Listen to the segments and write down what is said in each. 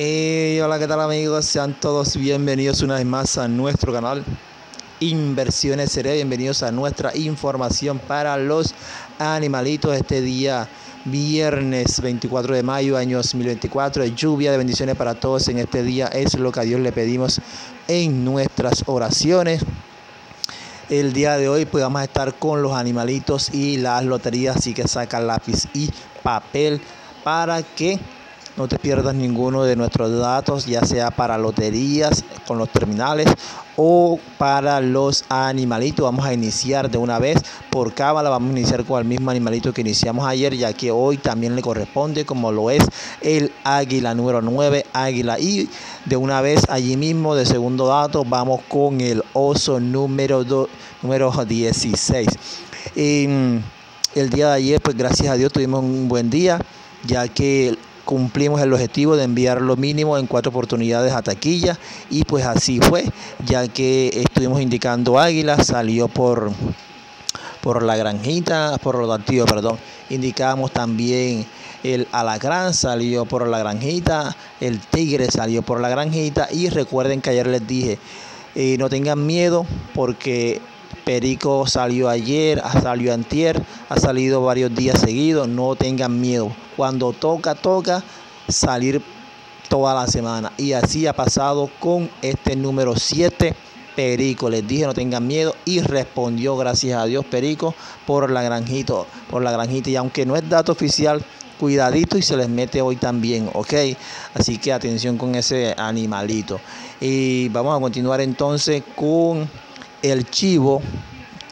Hola, ¿qué tal, amigos? Sean todos bienvenidos una vez más a nuestro canal Inversiones Zerep. Bienvenidos a nuestra información para los animalitos. Este día viernes 24 de mayo, año 2024, lluvia de bendiciones para todos en este día. Es lo que a Dios le pedimos en nuestras oraciones. El día de hoy pues vamos a estar con los animalitos y las loterías, así que saca lápiz y papel para que no te pierdas ninguno de nuestros datos, ya sea para loterías con los terminales o para los animalitos. Vamos a iniciar de una vez por cábala. Vamos a iniciar con el mismo animalito que iniciamos ayer, ya que hoy también le corresponde, como lo es el águila número 9, águila. Y de una vez allí mismo, de segundo dato, vamos con el oso número 16. El día de ayer, pues gracias a Dios tuvimos un buen día, ya que cumplimos el objetivo de enviar lo mínimo en 4 oportunidades a taquilla, y pues así fue, ya que estuvimos indicando águila, salió por la granjita, por los activos, perdón. Indicamos también el alacrán, salió por la granjita, el tigre salió por la granjita, y recuerden que ayer les dije, no tengan miedo porque perico salió ayer, salió antier, ha salido varios días seguidos. No tengan miedo. Cuando toca, toca salir toda la semana. Y así ha pasado con este número 7, perico. Les dije no tengan miedo y respondió, gracias a Dios, perico por la granjita. Y aunque no es dato oficial, cuidadito y se les mete hoy también, ¿ok? Así que atención con ese animalito. Y vamos a continuar entonces con el chivo,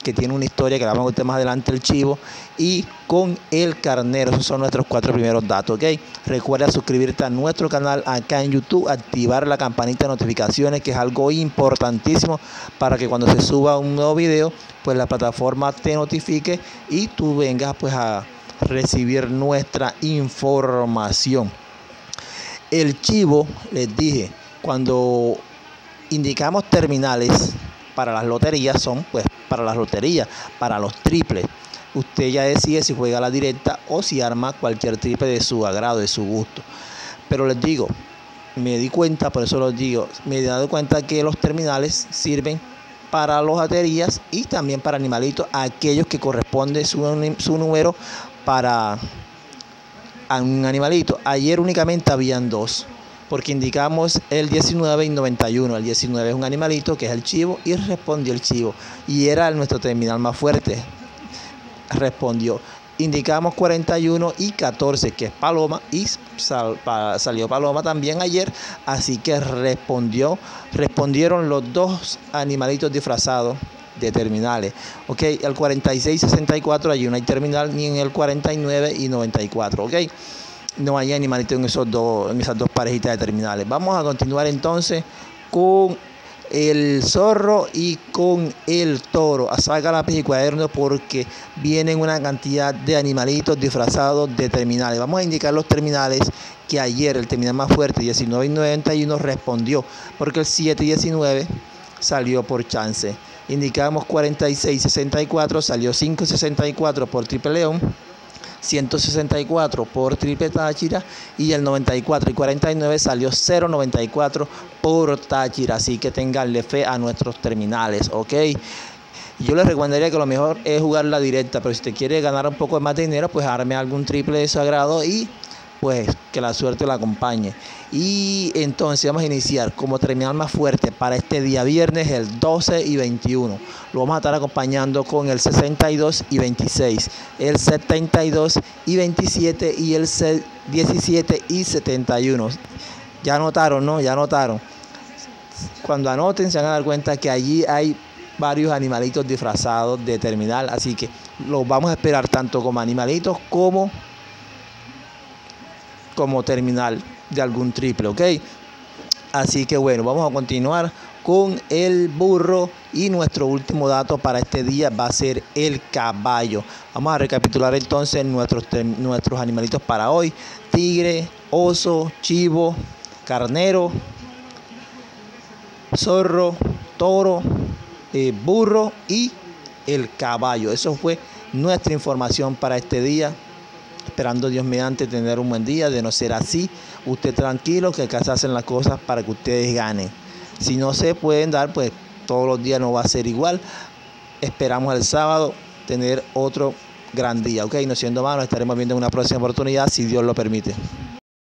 que tiene una historia que la vamos a ver más adelante, el chivo, y con el carnero. Esos son nuestros 4 primeros datos, ¿ok? Recuerda suscribirte a nuestro canal acá en YouTube, activar la campanita de notificaciones, que es algo importantísimo para que cuando se suba un nuevo video, pues la plataforma te notifique y tú vengas pues a recibir nuestra información. El chivo, les dije, cuando indicamos terminales para las loterías, son pues para las loterías, para los triples. Usted ya decide si juega la directa o si arma cualquier triple de su agrado, de su gusto. Pero les digo, me di cuenta, por eso los digo, me he dado cuenta que los terminales sirven para las loterías y también para animalitos, aquellos que corresponde su número para un animalito. Ayer únicamente habían 2. Porque indicamos el 19 y 91. El 19 es un animalito que es el chivo y respondió el chivo. Y era nuestro terminal más fuerte. Respondió. Indicamos 41 y 14, que es paloma. Y salió paloma también ayer. Así que respondió. Respondieron los 2 animalitos disfrazados de terminales. Ok, el 46 y 64 allí no hay terminal, ni en el 49 y 94. Ok. No hay animalito en esas dos parejitas de terminales. Vamos a continuar entonces con el zorro y con el toro. Saca lápiz y cuaderno porque vienen una cantidad de animalitos disfrazados de terminales. Vamos a indicar los terminales que ayer el terminal más fuerte, 19 y 91, respondió, porque el 7 y 19 salió por chance. Indicamos 46 y 64, salió 5 y 64 por triple león, 164 por triple Táchira, y el 94 y 49 salió 0.94 por Táchira. Así que tenganle fe a nuestros terminales, ok. Yo les recomendaría que lo mejor es jugar la directa, pero si te quiere ganar un poco más de dinero, pues arme algún triple de su agrado y pues que la suerte la acompañe. Y entonces vamos a iniciar como terminal más fuerte para este día viernes el 12 y 21. Lo vamos a estar acompañando con el 62 y 26, el 72 y 27 y el 17 y 71. Ya anotaron, ¿no? Ya anotaron. Cuando anoten se van a dar cuenta que allí hay varios animalitos disfrazados de terminal, así que los vamos a esperar tanto como animalitos como terminal de algún triple, ok. Así que bueno, vamos a continuar con el burro, y nuestro último dato para este día va a ser el caballo. Vamos a recapitular entonces nuestros animalitos para hoy: tigre, oso, chivo, carnero, zorro, toro, burro y el caballo. Eso fue nuestra información para este día. esperando Dios mediante tener un buen día. De no ser así, usted tranquilo, que acá se hacen las cosas para que ustedes ganen. Si no se pueden dar, pues todos los días no va a ser igual. Esperamos el sábado tener otro gran día, ¿ok? No siendo más, nos estaremos viendo en una próxima oportunidad, si Dios lo permite.